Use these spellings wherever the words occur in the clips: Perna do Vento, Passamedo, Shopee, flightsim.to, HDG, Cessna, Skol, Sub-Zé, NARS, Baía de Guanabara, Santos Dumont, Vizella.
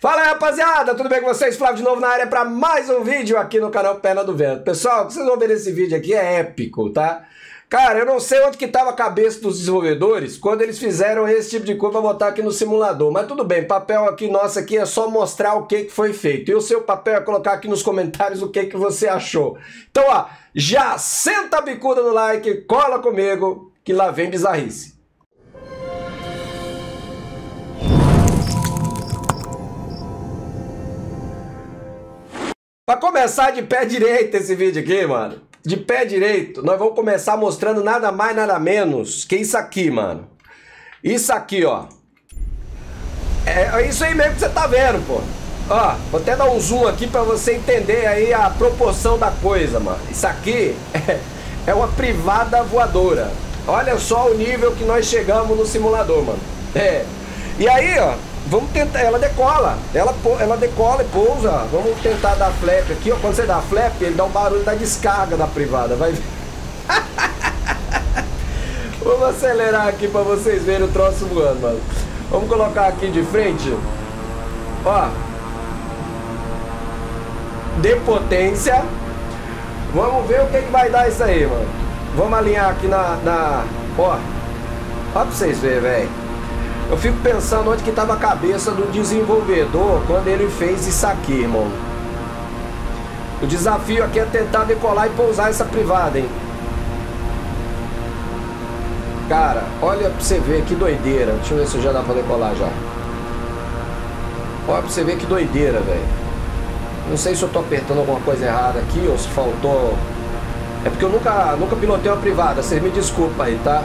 Fala aí, rapaziada, tudo bem com vocês? Flávio de novo na área para mais um vídeo aqui no canal Perna do Vento. Pessoal, o que vocês vão ver nesse vídeo aqui é épico, tá? Cara, eu não sei onde que tava a cabeça dos desenvolvedores quando eles fizeram esse tipo de coisa para botar aqui no simulador, mas tudo bem, papel aqui nosso aqui é só mostrar o que foi feito. E o seu papel é colocar aqui nos comentários o que você achou. Então, ó, já senta a bicuda no like, cola comigo, que lá vem bizarrice. Pra começar de pé direito esse vídeo aqui, mano, de pé direito, nós vamos começar mostrando nada mais, nada menos que isso aqui, mano. Isso aqui, ó. É isso aí mesmo que você tá vendo, pô. Ó, vou até dar um zoom aqui pra você entender aí a proporção da coisa, mano. Isso aqui é uma privada voadora. Olha só o nível que nós chegamos no simulador, mano. É. E aí, ó. Vamos tentar, ela decola, ela decola e pousa. Vamos tentar dar flap aqui, ó. Quando você dá flap, ele dá um barulho da descarga da privada, vai ver. Vamos acelerar aqui pra vocês verem o troço voando, mano. Vamos colocar aqui de frente. Ó. Dê potência. Vamos ver o que vai dar isso aí, mano. Vamos alinhar aqui na... Ó. Ó pra vocês verem, velho. Eu fico pensando onde que estava a cabeça do desenvolvedor quando ele fez isso aqui, irmão. O desafio aqui é tentar decolar e pousar essa privada, hein? Cara, olha pra você ver que doideira. Deixa eu ver se já dá pra decolar já. Olha pra você ver que doideira, velho. Não sei se eu tô apertando alguma coisa errada aqui ou se faltou... É porque eu nunca pilotei uma privada, vocês me desculpem aí, tá?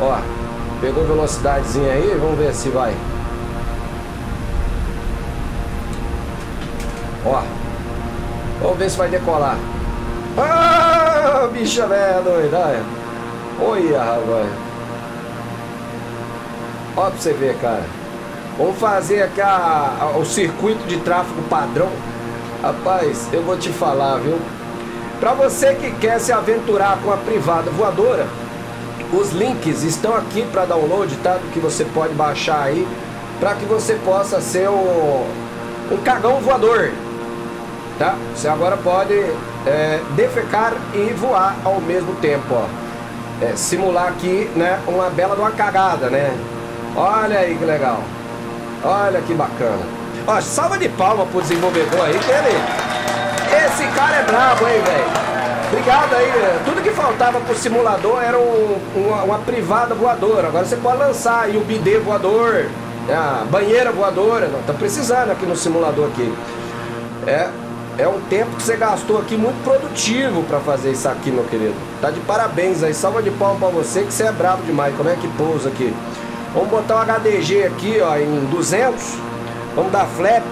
Ó... Pegou velocidadezinha aí, vamos ver se vai. Ó. Vamos ver se vai decolar. Ah, bicha velha doida. Olha, rapaz. Ó pra você ver, cara. Vamos fazer aqui o circuito de tráfego padrão. Rapaz, eu vou te falar, viu? Pra você que quer se aventurar com a privada voadora, os links estão aqui para download, tá? Que você pode baixar aí para que você possa ser um cagão voador, tá? Você agora pode defecar e voar ao mesmo tempo, ó. Simular aqui, né? Uma bela de uma cagada, né? Olha aí que legal. Olha que bacana. Ó, salva de palma pro desenvolvedor aí, que esse cara é brabo, hein, velho? Obrigado aí, tudo que faltava pro simulador era uma privada voadora. Agora você pode lançar aí o bidê voador, a banheira voadora. Não, tá precisando aqui no simulador aqui. É um tempo que você gastou aqui muito produtivo pra fazer isso aqui, meu querido. Tá de parabéns aí, salva de palma pra você que você é brabo demais. Como é que pousa aqui? Vamos botar um HDG aqui, ó, em 200. Vamos dar flap.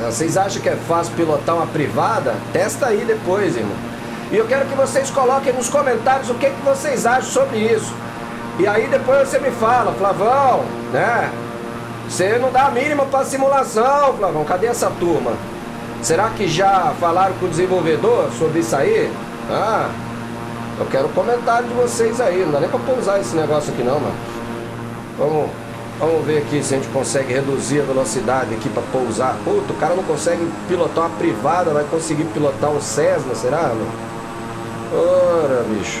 Vocês acham que é fácil pilotar uma privada? Testa aí depois, irmão. E eu quero que vocês coloquem nos comentários o que vocês acham sobre isso. E aí depois você me fala, Flavão, né? Você não dá a mínima pra simulação, Flavão. Cadê essa turma? Será que já falaram com o desenvolvedor sobre isso aí? Ah, eu quero o comentário de vocês aí. Não dá nem pra pousar esse negócio aqui não, mano. Vamos ver aqui se a gente consegue reduzir a velocidade aqui pra pousar. Puta, o cara não consegue pilotar uma privada, vai conseguir pilotar um Cessna, será? Ora, bicho.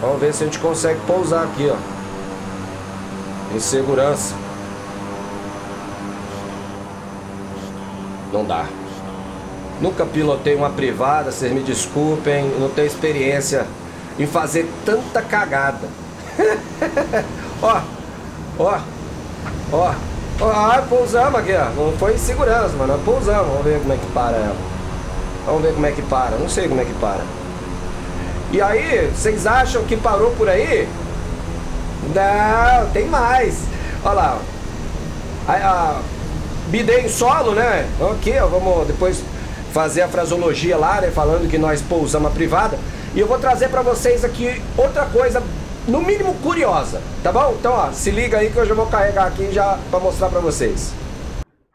Vamos ver se a gente consegue pousar aqui, ó. Em segurança. Não dá. Nunca pilotei uma privada, vocês me desculpem. Não tenho experiência em fazer tanta cagada. Ó, ó, ó, ó, pousamos aqui, ó. Não foi em segurança, mano. Pousamos. Vamos ver como é que para ela. Vamos ver como é que para. Não sei como é que para. E aí, vocês acham que parou por aí? Não, tem mais. Olha lá. Bidei em solo, né? Ok, ó, vamos depois fazer a fraseologia lá, né? Falando que nós pousamos a privada. E eu vou trazer pra vocês aqui outra coisa, no mínimo curiosa, tá bom? Então, ó, se liga aí que eu já vou carregar aqui já pra mostrar pra vocês.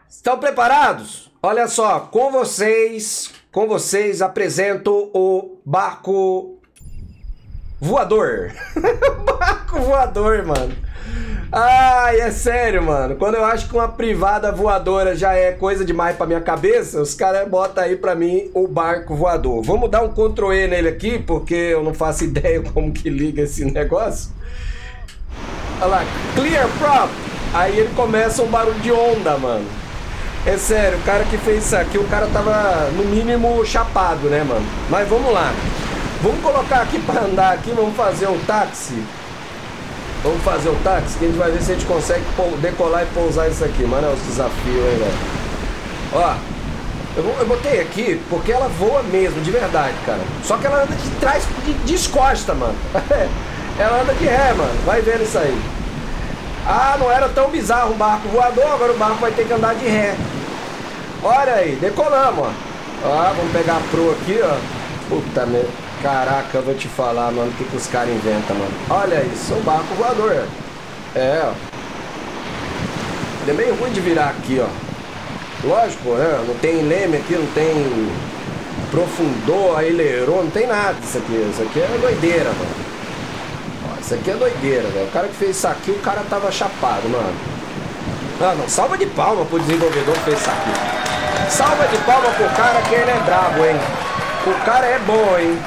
Estão preparados? Olha só, com vocês apresento o barco voador. Barco voador, mano. Ai, é sério, mano. Quando eu acho que uma privada voadora já é coisa demais pra minha cabeça, os caras botam aí pra mim o barco voador. Vamos dar um Ctrl+E nele aqui, porque eu não faço ideia como que liga esse negócio. Olha lá, clear prop. Aí ele começa um barulho de onda, mano. É sério, o cara que fez isso aqui, o cara tava no mínimo chapado, né, mano? Mas vamos lá. Vamos colocar aqui pra andar aqui, vamos fazer um táxi. Vamos fazer o táxi, que a gente vai ver se a gente consegue decolar e pousar isso aqui. Mano, é os desafios, hein, velho. Ó, eu botei aqui porque ela voa mesmo, de verdade, cara. Só que ela anda de trás, descosta, mano. Ela anda de ré, mano. Vai vendo isso aí. Ah, não era tão bizarro o barco voador, agora o barco vai ter que andar de ré. Olha aí, decolamos, ó. Ó, vamos pegar a proa aqui, ó. Puta merda. Caraca, eu vou te falar, mano, o que, que os caras inventam, mano. Olha isso, é um barco voador. É, ó. Ele é meio ruim de virar aqui, ó. Lógico, né? Não tem leme aqui, não tem profundor, aileron, não tem nada isso aqui. Isso aqui é doideira, mano. Ó, isso aqui é doideira, velho. O cara que fez isso aqui, o cara tava chapado, mano. Ah, não, salva de palma pro desenvolvedor que fez isso aqui. Salva de palma pro cara que ele é brabo, hein. O cara é bom, hein.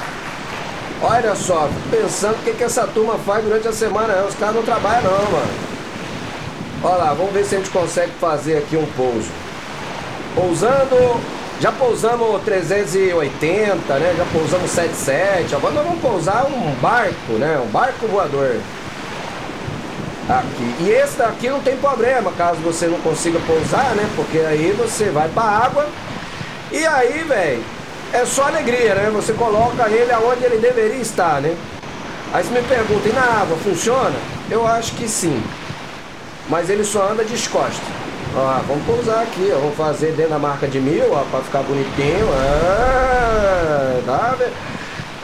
Olha só, pensando o que, que essa turma faz durante a semana. Os caras não trabalham não, mano. Olha lá, vamos ver se a gente consegue fazer aqui um pouso. Pousando, já pousamos 380, né? Já pousamos 77. Agora nós vamos pousar um barco, né? Um barco voador. Aqui. E esse daqui não tem problema, caso você não consiga pousar, né? Porque aí você vai pra água. E aí, velho, é só alegria, né? Você coloca ele aonde ele deveria estar, né? Aí você me pergunta, e na água, funciona? Eu acho que sim. Mas ele só anda descosta. Ó, vamos pousar aqui, ó. Vamos fazer dentro da marca de 1000, ó, pra ficar bonitinho. Ah, tá vendo?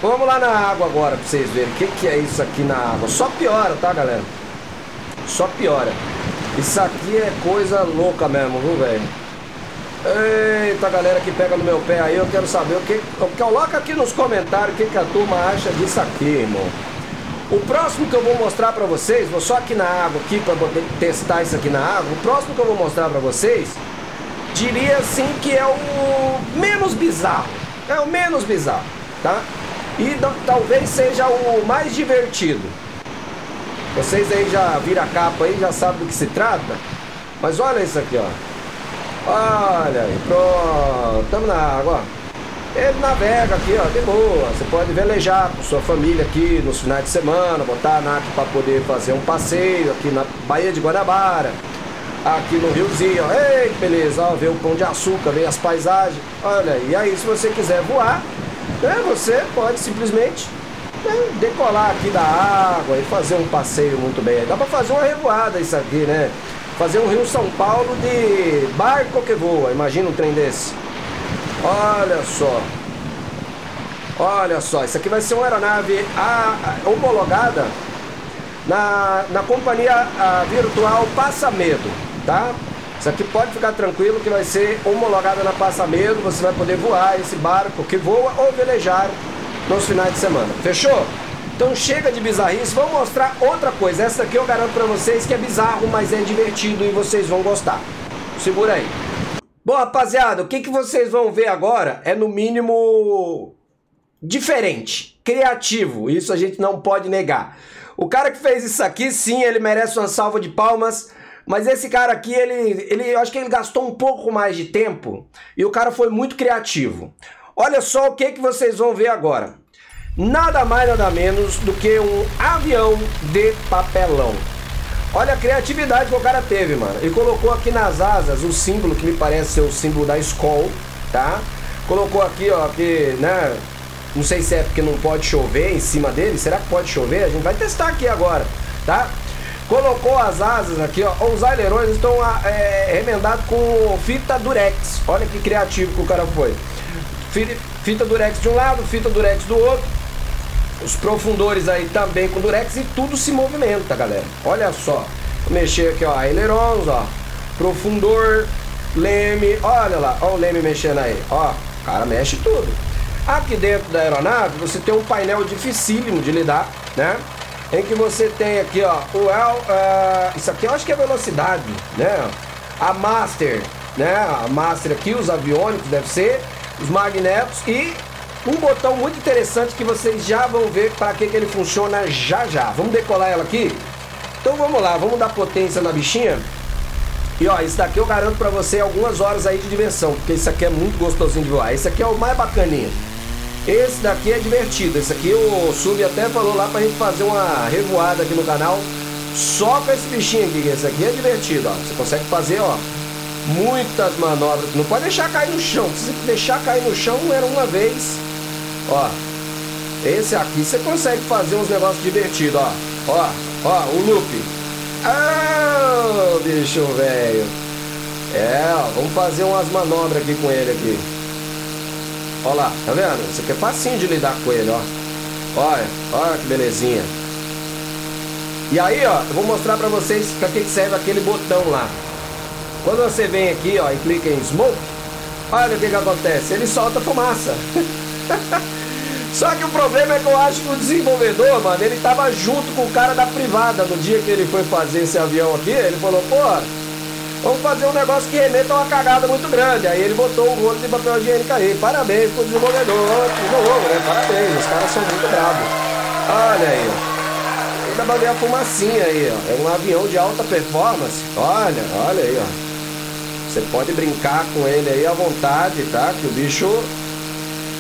Vamos lá na água agora, pra vocês verem. O que, que é isso aqui na água? Só piora, tá, galera? Só piora. Isso aqui é coisa louca mesmo, viu, velho? Eita, galera que pega no meu pé aí, eu quero saber o que... Coloca aqui nos comentários o que, que a turma acha disso aqui, irmão. O próximo que eu vou mostrar pra vocês, vou só aqui na água, aqui pra poder testar isso aqui na água. O próximo que eu vou mostrar pra vocês, diria assim que é o menos bizarro. É o menos bizarro, tá? E talvez seja o mais divertido. Vocês aí já viram a capa aí, já sabem do que se trata. Mas olha isso aqui, ó. Olha aí, pronto, estamos na água, ó. Ele navega aqui, ó, de boa. Você pode velejar com sua família aqui nos finais de semana, botar a nave para poder fazer um passeio aqui na Baía de Guanabara, aqui no riozinho, ó. Ei, que beleza, ó, vê o pão de açúcar, vê as paisagens. Olha aí, e aí se você quiser voar, né, você pode simplesmente, né, decolar aqui da água e fazer um passeio muito bem. Dá para fazer uma revoada isso aqui, né? Fazer um Rio São Paulo de barco que voa. Imagina um trem desse. Olha só. Olha só. Isso aqui vai ser uma aeronave homologada na companhia virtual Passamedo, tá? Isso aqui pode ficar tranquilo que vai ser homologada na Passamedo. Você vai poder voar esse barco que voa ou velejar nos finais de semana. Fechou? Então chega de bizarrice, vou mostrar outra coisa. Essa aqui eu garanto pra vocês que é bizarro, mas é divertido e vocês vão gostar. Segura aí. Bom, rapaziada, o que, que vocês vão ver agora é no mínimo diferente, criativo. Isso a gente não pode negar. O cara que fez isso aqui, sim, ele merece uma salva de palmas. Mas esse cara aqui, eu acho que ele gastou um pouco mais de tempo e o cara foi muito criativo. Olha só o que, que vocês vão ver agora. Nada mais, nada menos do que um avião de papelão. Olha a criatividade que o cara teve, mano. Ele colocou aqui nas asas o símbolo que me parece ser o símbolo da Skol, tá? Colocou aqui, ó, que, né? Não sei se é porque não pode chover em cima dele. Será que pode chover? A gente vai testar aqui agora, tá? Colocou as asas aqui, ó. Os ailerões estão remendados com fita durex. Olha que criativo que o cara foi. Fita durex de um lado, fita durex do outro. Os profundores aí também com durex e tudo se movimenta, galera. Olha só. Vou mexer aqui, ó. Ailerons, ó. Profundor, leme. Olha lá. Ó o leme mexendo aí. Ó. O cara mexe tudo. Aqui dentro da aeronave, você tem um painel dificílimo de lidar, né? em que você tem aqui, ó, o isso aqui eu acho que é velocidade, né? A master, né? A master aqui, os aviônicos deve ser, os magnetos e um botão muito interessante que vocês já vão ver para que ele funciona já já. Vamos decolar ela aqui? Então vamos lá, vamos dar potência na bichinha. E ó, isso daqui eu garanto pra você algumas horas aí de diversão, porque isso aqui é muito gostosinho de voar. Esse aqui é o mais bacaninha. Esse daqui é divertido. Esse aqui o Sub até falou lá pra gente fazer uma revoada aqui no canal só com esse bichinho aqui. Esse aqui é divertido, ó. Você consegue fazer, ó, muitas manobras. Não pode deixar cair no chão. Se você deixar cair no chão, era uma vez. Ó, esse aqui você consegue fazer uns negócios divertidos, ó. Ó, ó, o loop. Ah, bicho velho. É, ó, vamos fazer umas manobras aqui com ele aqui. Ó lá, tá vendo? Isso aqui é facinho de lidar com ele, ó. Olha, olha que belezinha. E aí, ó, eu vou mostrar pra vocês pra que serve aquele botão lá. Quando você vem aqui, ó, e clica em Smoke, olha o que que acontece. Ele solta fumaça. Só que o problema é que eu acho que o desenvolvedor, mano, ele tava junto com o cara da privada no dia que ele foi fazer esse avião aqui. Ele falou, pô, vamos fazer um negócio que remeta a uma cagada muito grande. Aí ele botou um rolo de papel higiênico aí. Parabéns pro desenvolvedor, né? Parabéns, os caras são muito bravos. Olha aí, ó. Ainda vai ver a fumacinha aí, ó. É um avião de alta performance. Olha, olha aí, ó. Você pode brincar com ele aí à vontade, tá? Que o bicho...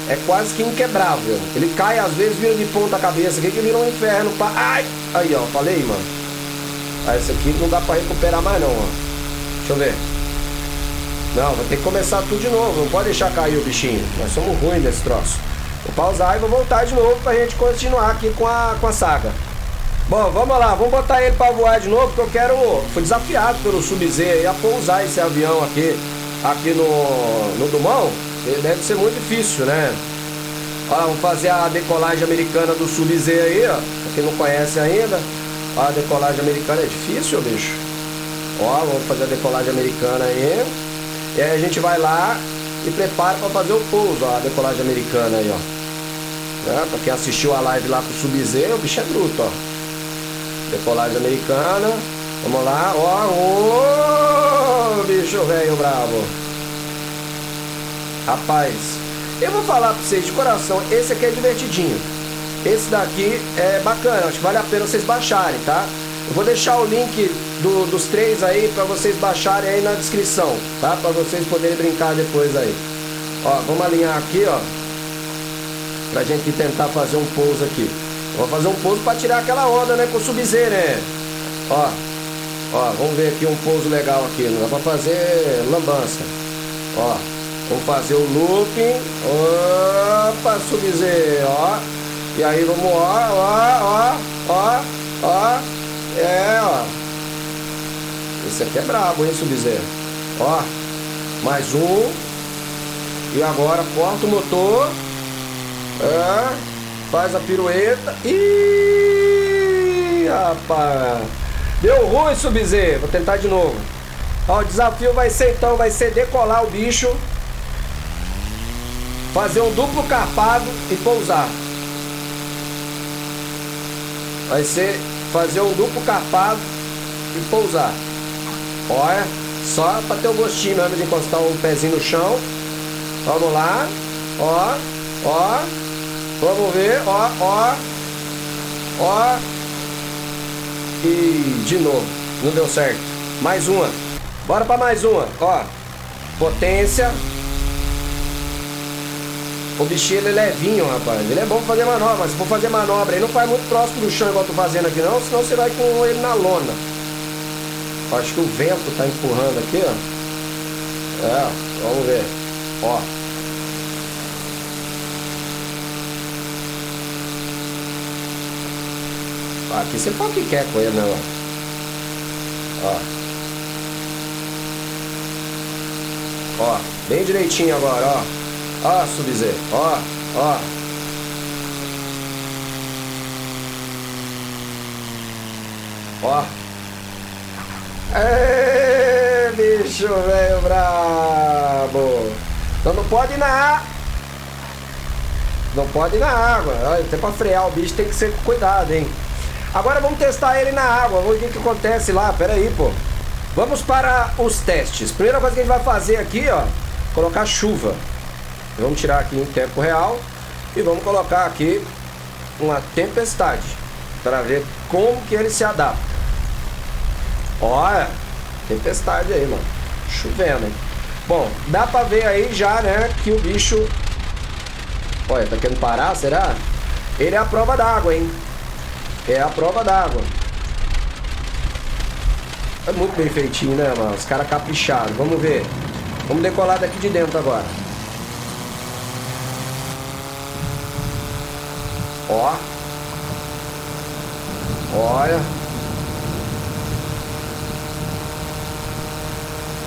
é quase que inquebrável. Ele cai, às vezes, vira de ponta a cabeça aqui, que vira um inferno. Ai! Aí, ó, falei, mano. Ah, esse aqui não dá pra recuperar mais, não, ó. Deixa eu ver. Não, vai ter que começar tudo de novo. Não pode deixar cair o bichinho. Nós somos ruins nesse troço. Vou pausar e vou voltar de novo pra gente continuar aqui com a saga. Bom, vamos lá. Vamos botar ele pra voar de novo, porque eu quero... fui desafiado pelo Sub-Zé aí a pousar esse avião aqui, no Dumont. Deve ser muito difícil, né? Ó, vamos fazer a decolagem americana do Sub-Zé aí, ó. Pra quem não conhece ainda. Ó, a decolagem americana é difícil, bicho. Ó, vamos fazer a decolagem americana aí. E aí a gente vai lá e prepara pra fazer o pouso, ó. A decolagem americana aí, ó. Né? Pra quem assistiu a live lá com o Sub-Zé, o bicho é bruto, ó. Decolagem americana. Vamos lá, ó. Ô, bicho velho bravo. Rapaz, eu vou falar pra vocês de coração, esse aqui é divertidinho. Esse daqui é bacana, acho que vale a pena vocês baixarem, tá? Eu vou deixar o link dos três aí pra vocês baixarem aí na descrição, tá? Pra vocês poderem brincar depois aí. Ó, vamos alinhar aqui, ó. Pra gente tentar fazer um pouso aqui. Vou fazer um pouso pra tirar aquela onda, né? Com o Sub-Zé, né? Ó, ó, vamos ver aqui um pouso legal aqui. Não dá pra fazer lambança. Ó. Vamos fazer o looping. Opa, Sub-Zé, ó. E aí vamos, ó, ó, ó, ó, ó. É, ó. Esse aqui é brabo, hein, Sub-Zé. Ó, mais um. E agora corta o motor. É. Faz a pirueta. Ih, rapaz. Deu ruim, Sub-Zé. Vou tentar de novo. Ó, o desafio vai ser, então, vai ser decolar o bicho. Fazer um duplo carpado e pousar. Vai ser fazer um duplo carpado e pousar. Olha, só para ter o gostinho mesmo de encostar o pezinho no chão. Vamos lá. Ó, ó. Vamos ver. Ó, ó. Ó. E de novo. Não deu certo. Mais uma. Bora para mais uma. Ó. Potência. O bichinho, ele é levinho, rapaz. Ele é bom pra fazer manobra, mas se for fazer manobra, ele não faz muito próximo do chão, igual eu tô fazendo aqui, não. Senão você vai com ele na lona. Acho que o vento tá empurrando aqui, ó. É, vamos ver. Ó. Aqui você pode o que quer com ele, né? Ó. Ó. Bem direitinho agora, ó. Ó, Sub-Zé, ó, ó. Ó. Ê, bicho velho brabo. Então não pode ir na água. Não pode ir na água. Até pra frear o bicho tem que ser com cuidado, hein. Agora vamos testar ele na água. Vamos ver o que acontece lá. Pera aí, pô. Vamos para os testes. Primeira coisa que a gente vai fazer aqui, ó. Colocar chuva. Vamos tirar aqui em tempo real. E vamos colocar aqui uma tempestade. Para ver como que ele se adapta. Olha. Tempestade aí, mano. Chovendo, hein? Bom, dá pra ver aí já, né? Que o bicho... Olha, tá querendo parar, será? Ele é a prova d'água, hein? É a prova d'água. É muito bem feitinho, né, mano? Os caras capricharam. Vamos ver. Vamos decolar daqui de dentro agora. Ó. Olha.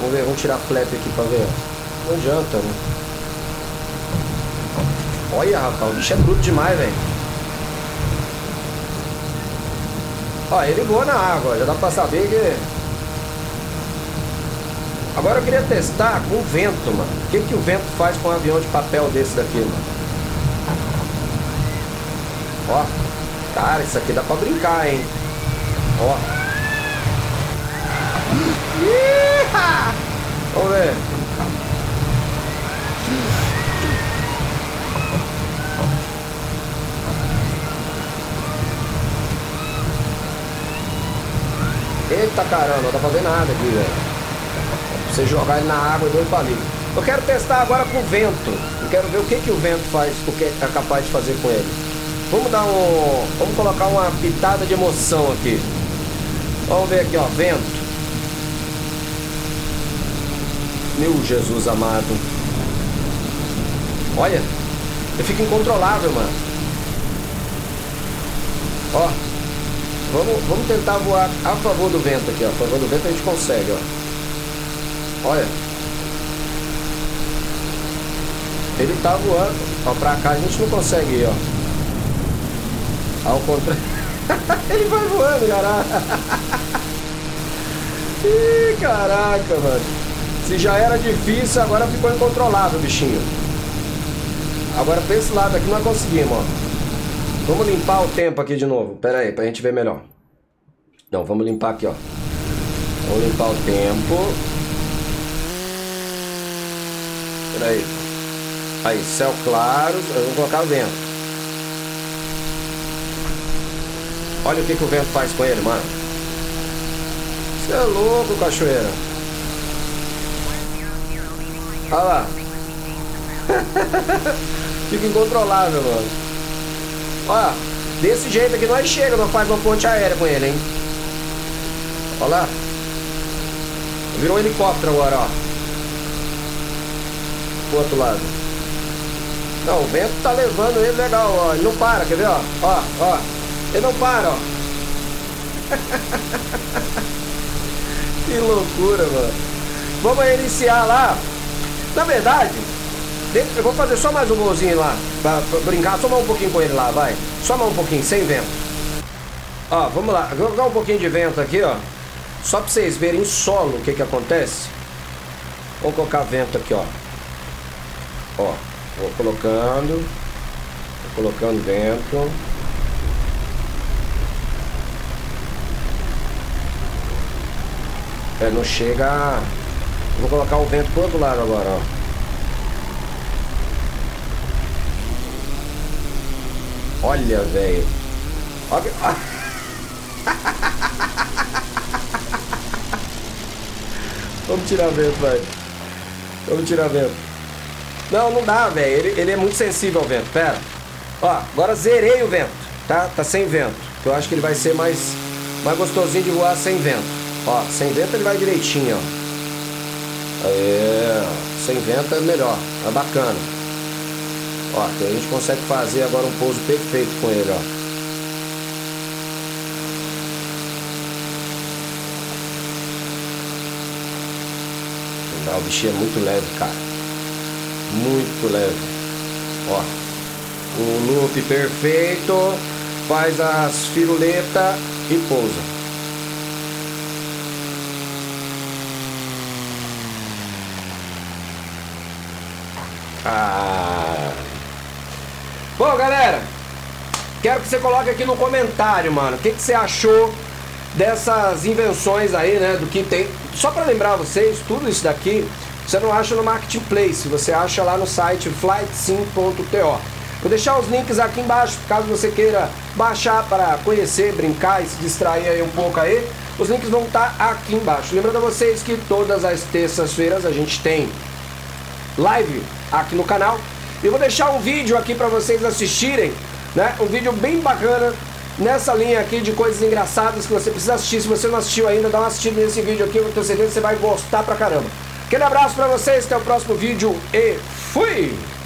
Vamos ver, vamos tirar a flap aqui pra ver. Não adianta, né? Olha, rapaz, o bicho é bruto demais, velho. Ó, ele voa na água, já dá pra saber que... Agora eu queria testar com o vento, mano. O que que o vento faz com um avião de papel desse daqui, mano? Ó, cara, isso aqui dá pra brincar, hein? Ó. Iha! Vamos ver. Eita caramba, não tá fazendo nada aqui, velho. Você jogar ele na água e dois palitos. Eu quero testar agora com o vento. Eu quero ver o que que o vento faz, o que é capaz de fazer com ele. Vamos dar um... Vamos colocar uma pitada de emoção aqui. Vamos ver aqui, ó, vento. Meu Jesus amado. Olha, ele fica incontrolável, mano. Ó. Vamos tentar voar a favor do vento aqui, ó. A favor do vento a gente consegue, ó. Olha. Ele tá voando. Ó, pra cá a gente não consegue ir, ó. Ao contrário. Ele vai voando, caraca. Ih, caraca, mano. Se já era difícil, agora ficou incontrolável, bichinho. Agora pra esse lado aqui nós conseguimos, ó. Vamos limpar o tempo aqui de novo. Pera aí, pra gente ver melhor. Não, vamos limpar aqui, ó. Vamos limpar o tempo. Pera aí. Aí, céu claro. Eu vou colocar o vento. Olha o que que o vento faz com ele, mano. Você é louco, cachoeira. Olha lá. Fica incontrolável, mano. Ó, desse jeito aqui nós chega, nós faz uma ponte aérea com ele, hein? Olha lá. Virou um helicóptero agora, ó. Pro outro lado. Não, o vento tá levando ele legal, ó. Ele não para, quer ver, ó? Ó, ó. Ele não para, ó. Que loucura, mano. Vamos iniciar lá. Na verdade... Eu vou fazer só mais um golzinho lá, pra brincar, só mais um pouquinho com ele lá, vai. Só mais um pouquinho, sem vento. Ó, vamos lá, vou dar um pouquinho de vento aqui, ó. Só pra vocês verem em solo o que que acontece. Vou colocar vento aqui, ó. Ó, vou colocando vento. É, não chega. Vou colocar o vento pro outro lado agora, ó. Olha, velho. Olha... Vamos tirar vento, velho. Vamos tirar vento. Não, não dá, velho. Ele é muito sensível ao vento. Pera. Ó, agora zerei o vento, tá? Tá sem vento. Eu acho que ele vai ser mais gostosinho de voar sem vento. Ó, sem vento ele vai direitinho, ó. Aê. Sem vento é melhor. É bacana. Ó, que a gente consegue fazer agora um pouso perfeito com ele, ó. O bichinho é muito leve, cara. Muito leve. Ó. O loop perfeito. Faz as firuletas e pousa. Ah... Bom, galera, Quero que você coloque aqui no comentário, mano, o que, que você achou dessas invenções aí, né, do que tem. Só para lembrar vocês, tudo isso daqui você não acha no Marketplace, você acha lá no site flightsim.to. Vou deixar os links aqui embaixo, caso você queira baixar para conhecer, brincar e se distrair aí um pouco aí. Os links vão estar aqui embaixo. Lembrando a vocês que todas as terças-feiras a gente tem live aqui no canal. Eu vou deixar um vídeo aqui para vocês assistirem, né? Um vídeo bem bacana nessa linha aqui de coisas engraçadas que você precisa assistir. Se você não assistiu ainda, dá uma assistida nesse vídeo aqui. Eu tenho certeza que você vai gostar pra caramba. Aquele abraço pra vocês, até o próximo vídeo e fui!